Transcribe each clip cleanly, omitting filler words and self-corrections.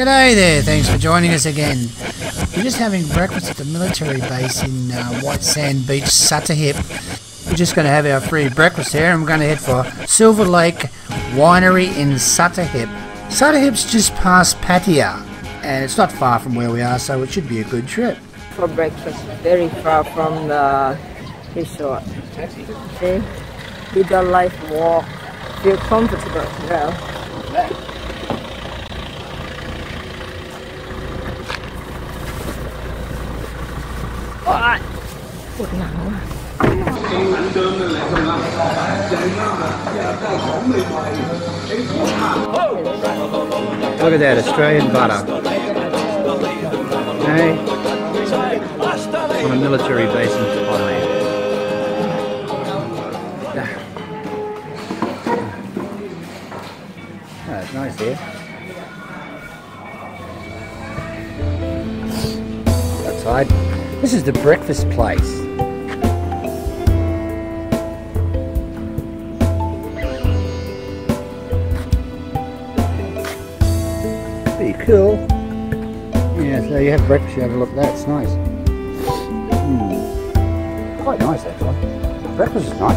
G'day there, thanks for joining us again. We're just having breakfast at the military base in White Sand Beach, Sattahip. We're just going to have our free breakfast here and we're going to head for Silver Lake Winery in Sattahip. Sattahip's just past Pattaya and it's not far from where we are, so it should be a good trip. For breakfast, very far from the resort. See? Do the life walk. Feel comfortable now. Look at that Australian butter. Okay. On a military base in Thailand. That's nice here. Outside. This is the breakfast place. Cool. Yeah, so you have breakfast, you have a look at that, it's nice. Quite nice actually. Breakfast is nice.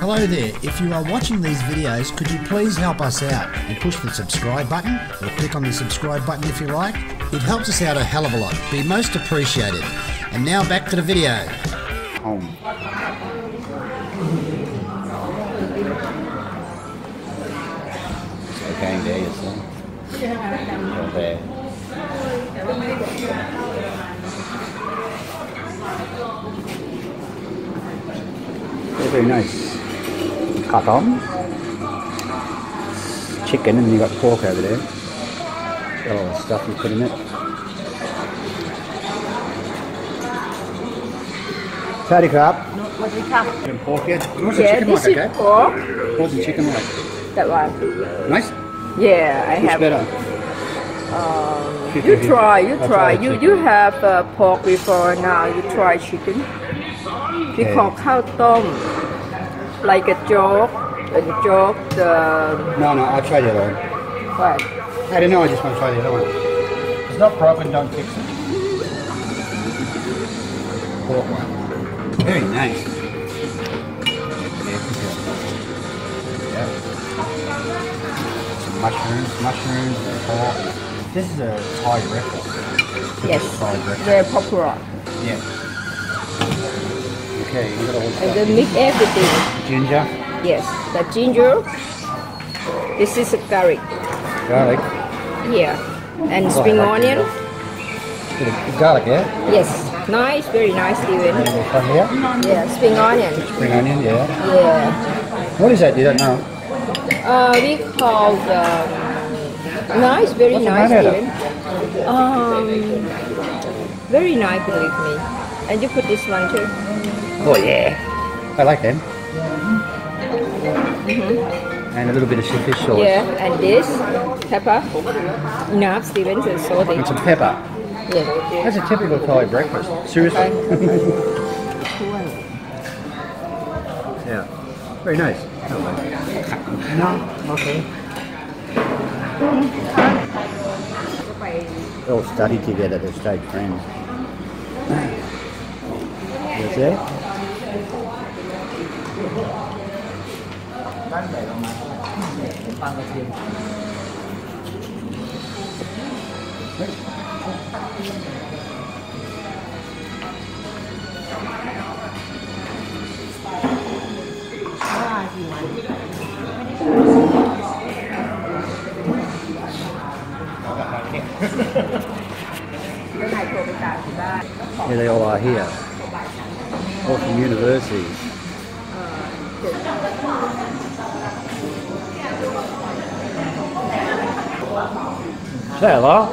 Hello there, if you are watching these videos, could you please help us out and push the subscribe button, or click on the subscribe button if you like. It helps us out a hell of a lot, be most appreciated. And now back to the video. It's okay there, you see. Very nice. Cut on. It's chicken, and you got pork over there. Got all the stuff you put in it. Tidy cup. What's the cup? And pork, yeah. What's the chicken like, okay? Pork. What's the chicken like? That one. Nice. Yeah, I have. Better? You try. You have pork before now. You try chicken. We call khao tom, like a joke. No, I tried the other one. What? I don't know. I just want to try the other one. It's not broken. Don't fix it. Pork one. Very nice. Mushrooms, and pork. This is a Thai breakfast. Yes, very popular. Yeah. Okay, you got all this. And then mix everything. Ginger? Yes, the ginger. This is a garlic. Garlic? Yeah. And spring onion. Garlic, yeah? Yes. Nice, very nice even. Yeah, spring onion. Spring onion, yeah. Yeah. What is that? You don't know? We call the nice, very nice even. Very nice, believe me. And you put this one too. Oh yeah, I like them. And a little bit of fish sauce. Yeah, and this pepper. Enough, Stevens, and salty. And some pepper. Yeah. That's a typical Thai breakfast. Seriously. Yeah. Very nice. No, okay. They all study together, they stay friends. That's it? Here they all are here, all from universities. Say hello.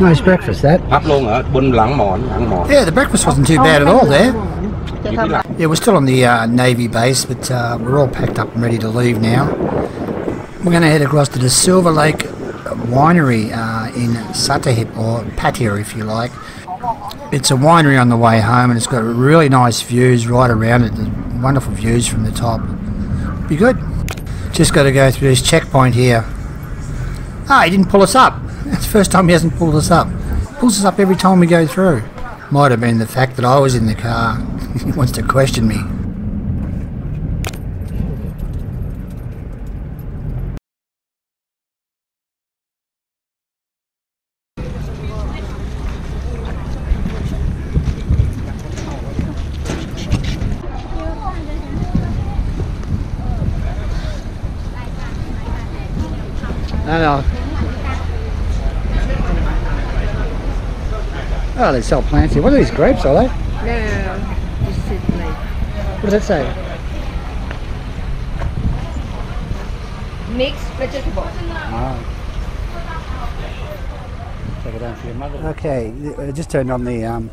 Nice breakfast that. Yeah, the breakfast wasn't too bad at all there. Yeah, we're still on the Navy base, but we're all packed up and ready to leave now. We're going to head across to the Silver Lake Winery in Sattahip, or Pattaya if you like. It's a winery on the way home, and it's got really nice views right around it. There's wonderful views from the top. Be good. Just got to go through this checkpoint here. Ah, he didn't pull us up. It's the first time he hasn't pulled us up. Pulls us up every time we go through. Might have been the fact that I was in the car. He wants to question me. No. Oh, they sell plants here. What are these, grapes, are they? No, just Silverlake. What does that say? Mixed vegetables. Oh. Take it out for your mother. Okay, I just turned on the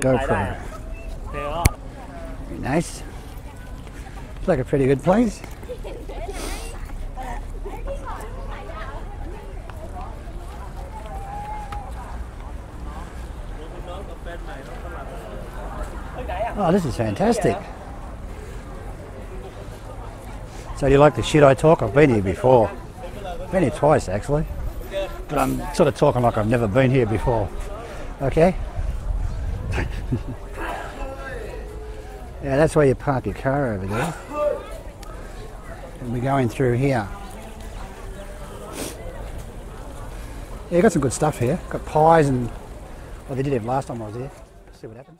GoPro. Very nice. It's like a pretty good place. Oh, this is fantastic. So you like the shit I talk? I've been here before. Been here twice, actually. But I'm sort of talking like I've never been here before. Okay? Yeah, that's where you park your car over there. And we're going through here. Yeah, you've got some good stuff here. Got pies and... Well, they did have last time I was here. See what happens.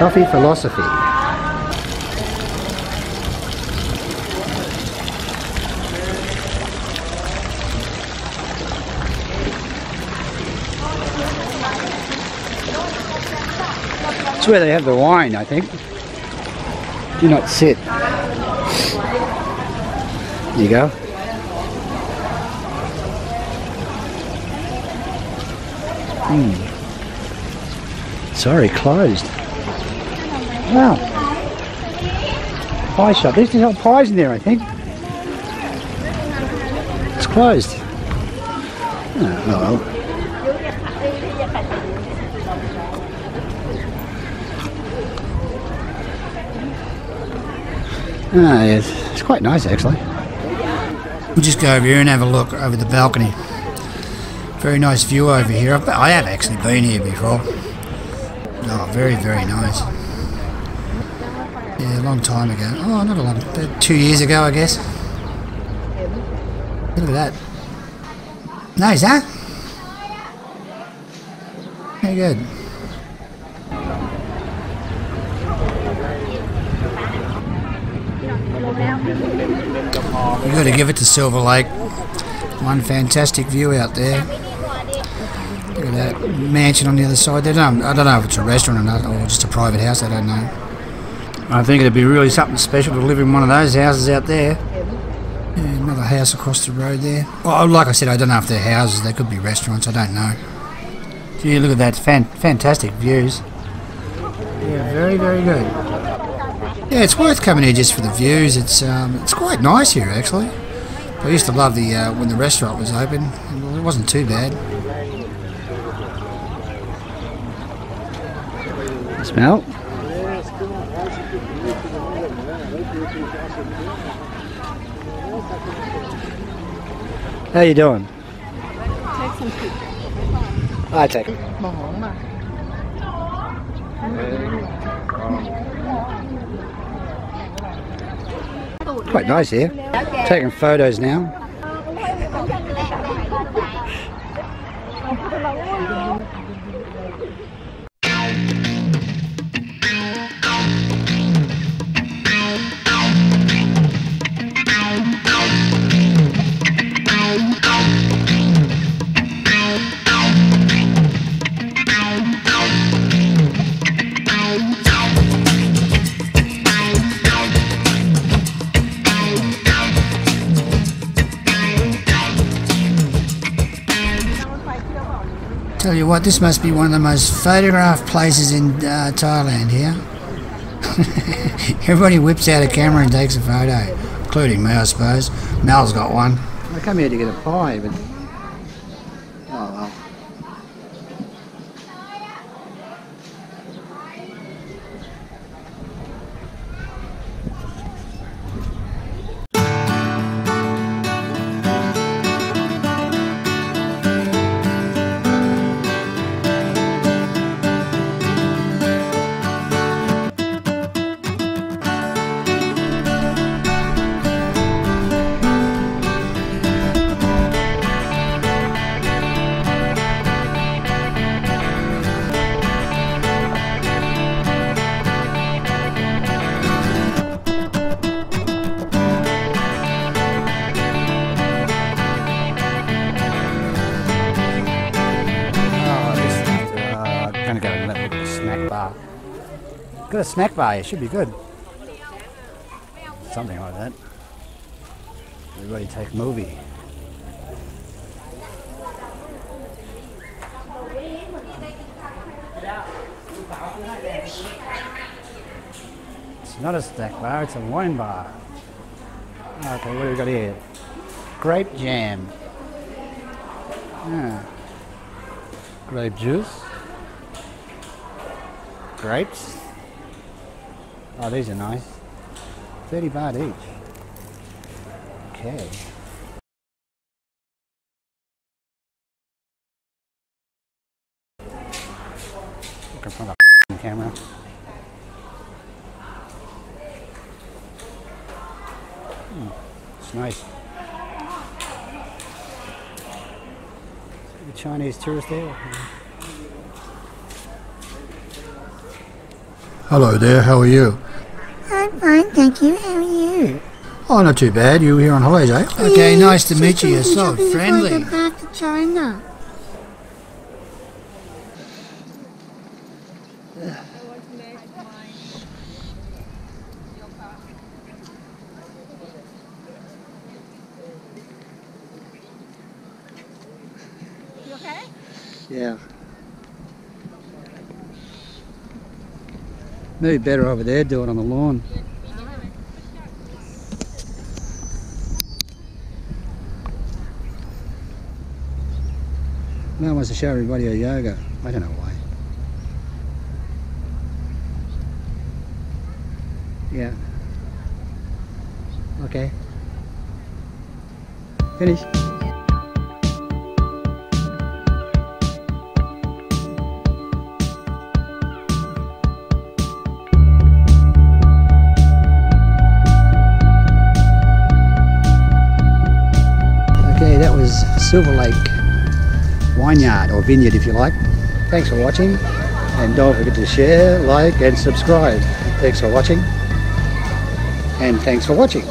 Coffee philosophy. It's where they have the wine, I think. Do not sit. There you go. Sorry, closed. Wow. Pie shop. There's still pies in there, I think. It's closed. Oh, well. Ah, yes. It's quite nice, actually. We'll just go over here and have a look over the balcony. Very nice view over here. I have actually been here before. Oh, very, very nice. Yeah, a long time ago. Oh, not a long time. About 2 years ago, I guess. Look at that. Nice, huh? Very good. You've got to give it to Silver Lake. One fantastic view out there. Look at that mansion on the other side there. I don't know if it's a restaurant or not, or just a private house, I don't know. I think it'd be really something special to live in one of those houses out there. Yeah, another house across the road there. Oh, like I said, I don't know if they're houses, they could be restaurants, I don't know. Gee, look at that, fantastic views. Yeah, very, very good. Yeah, it's worth coming here just for the views. It's quite nice here, actually. I used to love the when the restaurant was open. It wasn't too bad. Smell? How you doing? Take some food. I take it. Quite nice here. Taking photos now. Tell you what, this must be one of the most photographed places in Thailand here. Everybody whips out a camera and takes a photo, including me, I suppose. Mel's got one. I come here to get a pie, but... oh well. Got a snack bar, it should be good. Something like that. Everybody take a movie. It's not a snack bar, it's a wine bar. Okay, what do we got here? Grape jam. Yeah. Grape juice. Grapes. Oh, these are nice. 30 baht each. Okay. Look in front of the camera. It's nice. The Chinese tourist there. Hello there, how are you? I'm fine, thank you. How are you? Oh, not too bad. You were here on holidays, eh? Okay, yeah, nice to meet you. You're so friendly. I'm back to China. You okay? Yeah. Maybe better over there, do it on the lawn. No one wants to show everybody a yoga. I don't know why. Yeah. Okay. Finish. Silver Lake Wineyard, or vineyard if you like. Thanks for watching, and don't forget to share, like and subscribe. Thanks for watching, and thanks for watching.